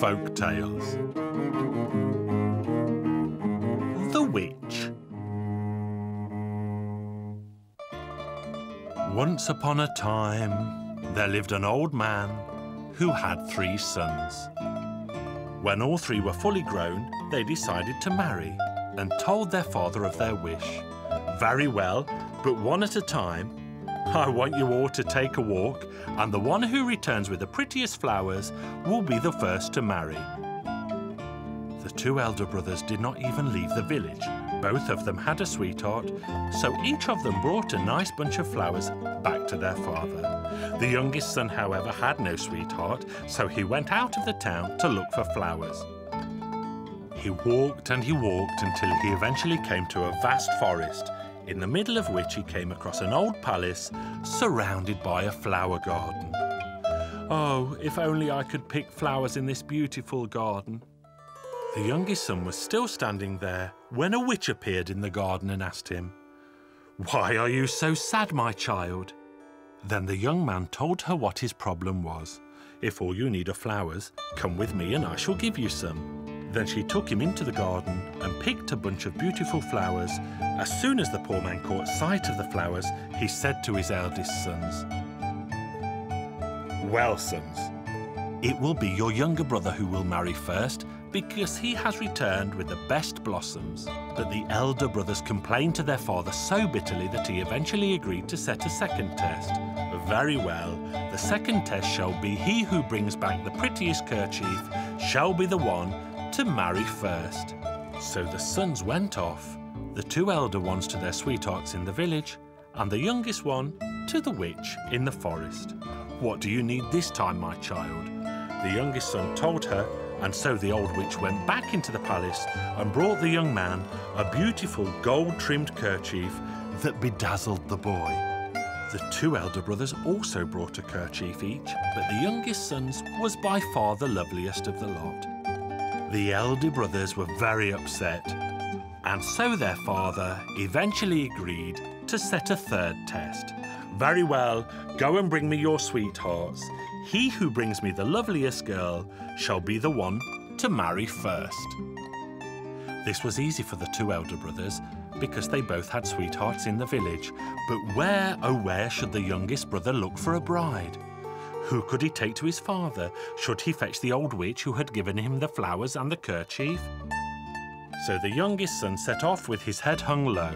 folk tales. The Witch. Once upon a time, there lived an old man who had 3 sons. When all 3 were fully grown, they decided to marry and told their father of their wish. Very well, but one at a time. I want you all to take a walk, and the one who returns with the prettiest flowers will be the first to marry. The 2 elder brothers did not even leave the village. Both of them had a sweetheart, so each of them brought a nice bunch of flowers back to their father. The youngest son, however, had no sweetheart, so he went out of the town to look for flowers. He walked and he walked until he eventually came to a vast forest, in the middle of which he came across an old palace surrounded by a flower garden. Oh, if only I could pick flowers in this beautiful garden. The youngest son was still standing there when a witch appeared in the garden and asked him, "Why are you so sad, my child?" Then the young man told her what his problem was. "If all you need are flowers, come with me and I shall give you some." Then she took him into the garden and picked a bunch of beautiful flowers. As soon as the poor man caught sight of the flowers, he said to his eldest sons, "Well, sons, it will be your younger brother who will marry first, because he has returned with the best blossoms." But the elder brothers complained to their father so bitterly that he eventually agreed to set a second test. Very well, the second test shall be, he who brings back the prettiest kerchief shall be the one to marry first. So the sons went off, the 2 elder ones to their sweethearts in the village, and the youngest one to the witch in the forest. "What do you need this time, my child?" The youngest son told her, and so the old witch went back into the palace and brought the young man a beautiful gold-trimmed kerchief that bedazzled the boy. The 2 elder brothers also brought a kerchief each, but the youngest son's was by far the loveliest of the lot. The elder brothers were very upset, and so their father eventually agreed to set a third test. "Very well, go and bring me your sweethearts. He who brings me the loveliest girl shall be the one to marry first." This was easy for the 2 elder brothers, because they both had sweethearts in the village. But where, oh where, should the youngest brother look for a bride? Who could he take to his father? Should he fetch the old witch who had given him the flowers and the kerchief? So the youngest son set off with his head hung low.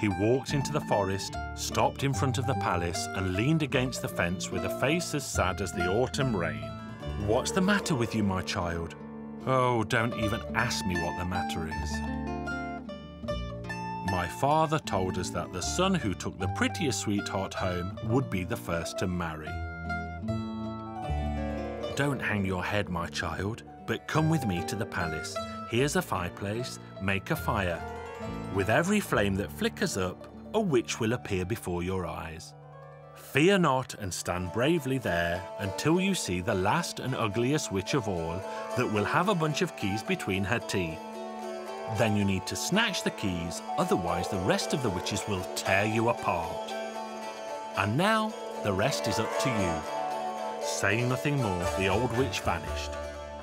He walked into the forest, stopped in front of the palace, and leaned against the fence with a face as sad as the autumn rain. "What's the matter with you, my child?" "Oh, don't even ask me what the matter is. My father told us that the son who took the prettiest sweetheart home would be the first to marry." "Don't hang your head, my child, but come with me to the palace. Here's a fireplace, make a fire. With every flame that flickers up, a witch will appear before your eyes. Fear not and stand bravely there until you see the last and ugliest witch of all that will have a bunch of keys between her teeth. Then you need to snatch the keys, otherwise the rest of the witches will tear you apart. And now the rest is up to you." Saying nothing more, the old witch vanished.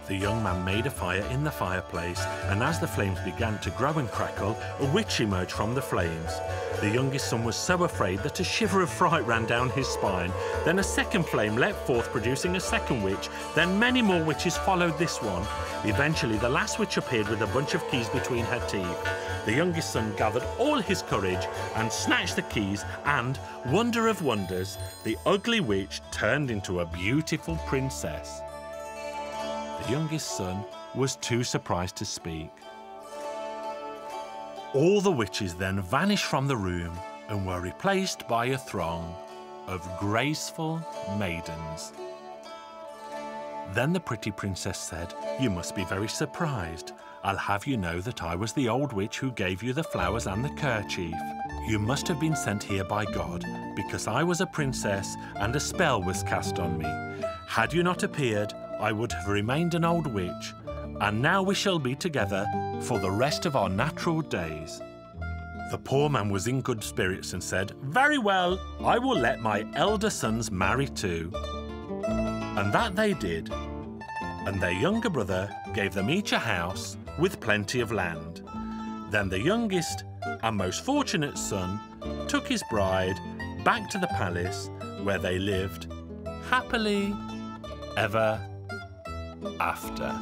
The young man made a fire in the fireplace, and as the flames began to grow and crackle, a witch emerged from the flames. The youngest son was so afraid that a shiver of fright ran down his spine. Then a second flame leapt forth, producing a second witch. Then many more witches followed this one. Eventually, the last witch appeared with a bunch of keys between her teeth. The youngest son gathered all his courage and snatched the keys, and, wonder of wonders, the ugly witch turned into a beautiful princess. The youngest son was too surprised to speak. All the witches then vanished from the room and were replaced by a throng of graceful maidens. Then the pretty princess said, "You must be very surprised. I'll have you know that I was the old witch who gave you the flowers and the kerchief. You must have been sent here by God, because I was a princess and a spell was cast on me. Had you not appeared, I would have remained an old witch, and now we shall be together for the rest of our natural days." The poor man was in good spirits and said, "Very well, I will let my elder sons marry too." And that they did. and their younger brother gave them each a house with plenty of land. Then the youngest and most fortunate son took his bride back to the palace where they lived happily ever after.